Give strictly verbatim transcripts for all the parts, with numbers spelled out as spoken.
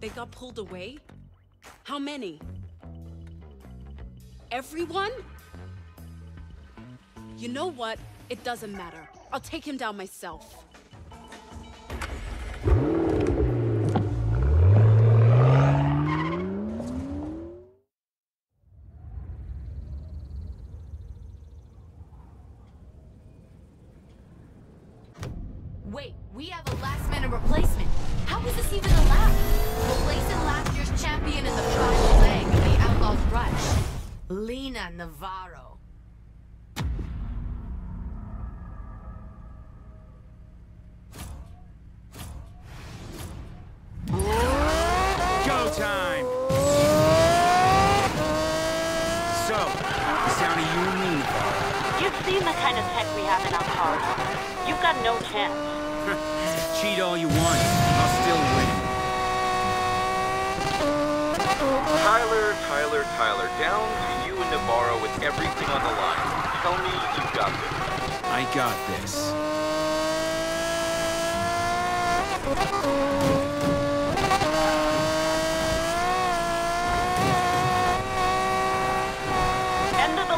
They got pulled away? How many? Everyone? You know what? It doesn't matter. I'll take him down myself. Wait, we have a last-minute replacement. How is this even allowed? Replacing last year's champion in the final leg of the Outlaws Rush, Lena Navarro. Time. So, the sound of you and me. You've seen the kind of tech we have in our cars. You've got no chance. Cheat all you want. I'll still win. Tyler, Tyler, Tyler, down to you and Navarro with everything on the line. Tell me you got this. I got this.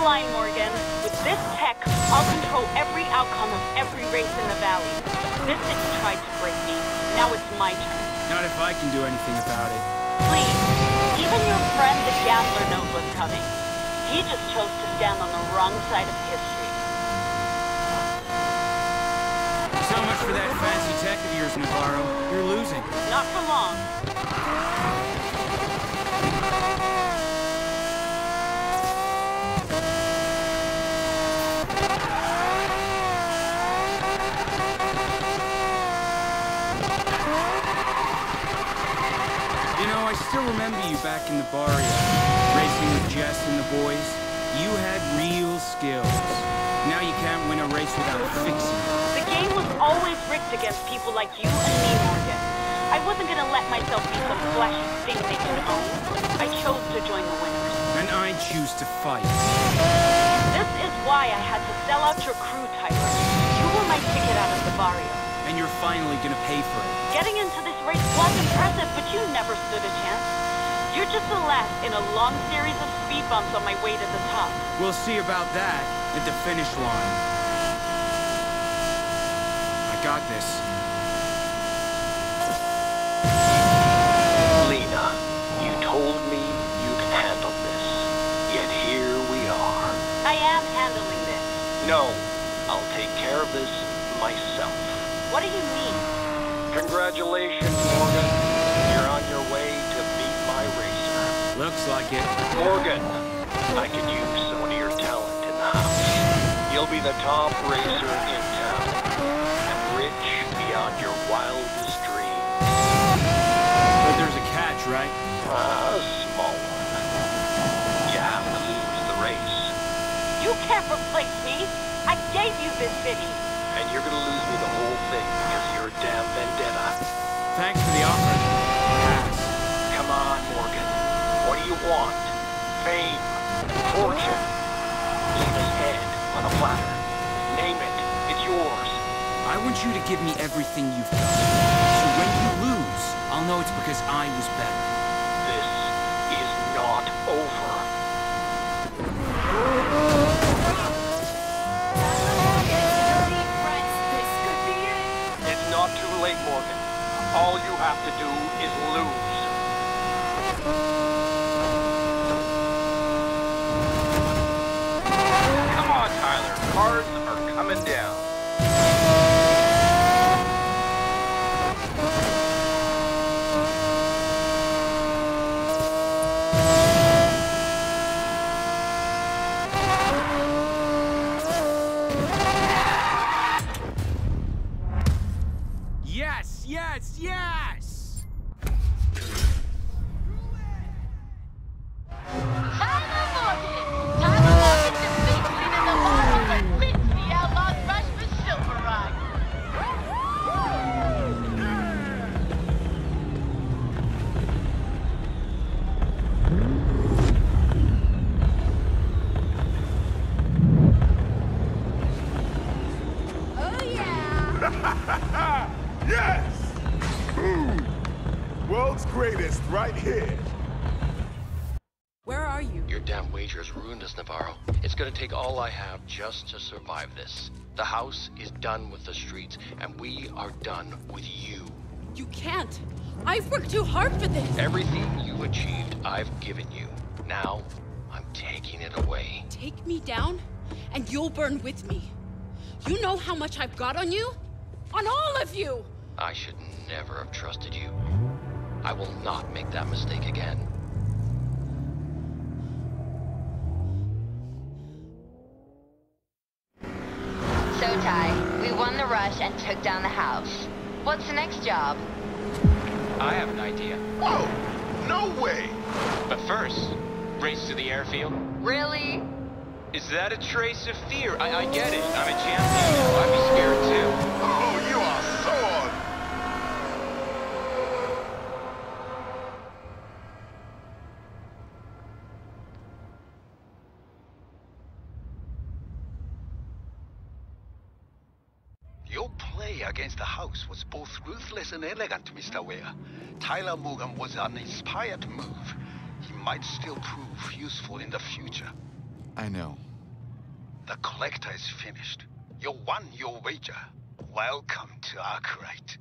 Line, Morgan. With this tech, I'll control every outcome of every race in the valley. This thing tried to break me. Now it's my turn. Not if I can do anything about it. Please. Even your friend the Gambler knows what's coming. He just chose to stand on the wrong side of history. So much for that fancy tech of yours, Navarro. You're losing. Not for long. I still remember you back in the barrio, racing with Jess and the boys. You had real skills. Now you can't win a race without fixing it. The game was always rigged against people like you and me, Morgan. I wasn't gonna let myself be some flashy thing they can own. I chose to join the winners. And I choose to fight. This is why I had to sell out your crew, Tyler. You were my ticket out of the barrio. And you're finally gonna pay for it. Getting into this race was impressive, but you never stood a chance. You're just the last in a long series of speed bumps on my way to the top. We'll see about that at the finish line. I got this. Lena, you told me you could handle this. Yet here we are. I am handling this. No, I'll take care of this myself. What do you mean? Congratulations, Morgan. You're on your way to beat my racer. Looks like it. Morgan, I could use some of your talent in the house. You'll be the top racer in town. And rich beyond your wildest dreams. But there's a catch, right? A small one. You have to lose the race. You can't replace me. I gave you this city. And you're gonna lose me the whole thing because of your damn vendetta. Thanks for the offer. Pass. Come on, Morgan. What do you want? Fame. Fortune. Leave his head on a platter. Name it. It's yours. I want you to give me everything you've got. So when you lose, I'll know it's because I was better. This is not over. Late, Morgan. All you have to do is lose. Come on, Tyler. Cards are coming down. Yes, yes! Tyler Morgan! Tyler Morgan defeats Lena Navarro and wins the Outlaws Rush for Silver Rock. Oh yeah! Yes! Ooh. world's greatest right here. Where are you? Your damn wager's ruined us, Navarro. It's gonna take all I have just to survive this. The house is done with the streets, and we are done with you. You can't. I've worked too hard for this. Everything you achieved, I've given you. Now, I'm taking it away. Take me down, and you'll burn with me. You know how much I've got on you? On all of you! I should never have trusted you. I will not make that mistake again. So, Ty, we won the rush and took down the house. What's the next job? I have an idea. Whoa! No way! But first, race to the airfield. Really? Is that a trace of fear? I, I get it. I'm a champion. I'd be scared too. Oh, you are so on! Your play against the house was both ruthless and elegant, Mister Ware. Tyler Morgan was an inspired move. He might still prove useful in the future. I know. The collector is finished. You won your wager. Welcome to Arkwright.